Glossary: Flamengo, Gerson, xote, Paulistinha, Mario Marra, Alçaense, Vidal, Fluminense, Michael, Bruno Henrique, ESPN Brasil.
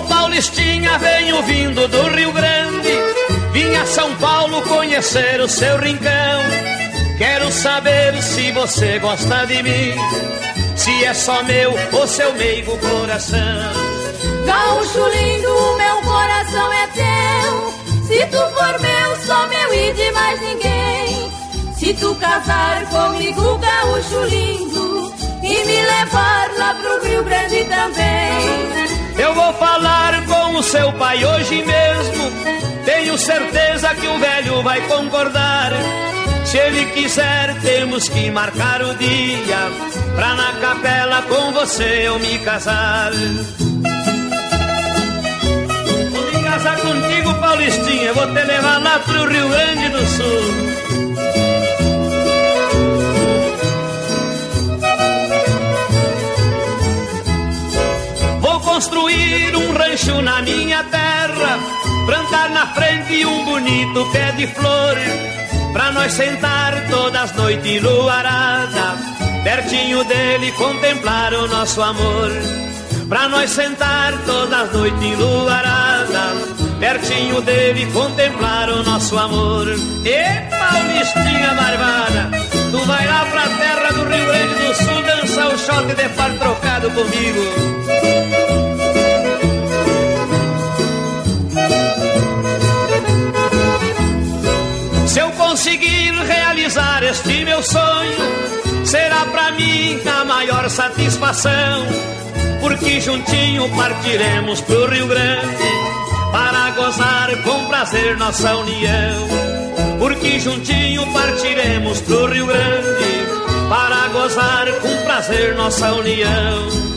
Ô Paulistinha, venho vindo do Rio Grande, vim a São Paulo conhecer o seu rincão. Quero saber se você gosta de mim, se é só meu ou seu meigo coração. Gaúcho lindo, o meu coração é teu, se tu for meu, só meu e de mais ninguém. Se tu casar comigo, gaúcho lindo, e me levar lá pro Rio Grande também. Eu vou falar com o seu pai hoje mesmo, tenho certeza que o velho vai concordar. Se ele quiser, temos que marcar o dia, pra na capela com você eu me casar. Vou me casar contigo, Paulistinha, vou te levar lá pro Rio Grande do Sul. Construir um rancho na minha terra, plantar na frente um bonito pé de flor, pra nós sentar todas as noites luarada, pertinho dele contemplar o nosso amor. Pra nós sentar todas as noites luarada, pertinho dele contemplar o nosso amor. E Paulistinha barbada, tu vai lá pra terra do Rio Grande do Sul, dança o xote de par trocado comigo. Se eu conseguir realizar este meu sonho, será pra mim a maior satisfação, porque juntinho partiremos pro Rio Grande, para gozar com prazer nossa união. Porque juntinho partiremos pro Rio Grande, para gozar com prazer nossa união.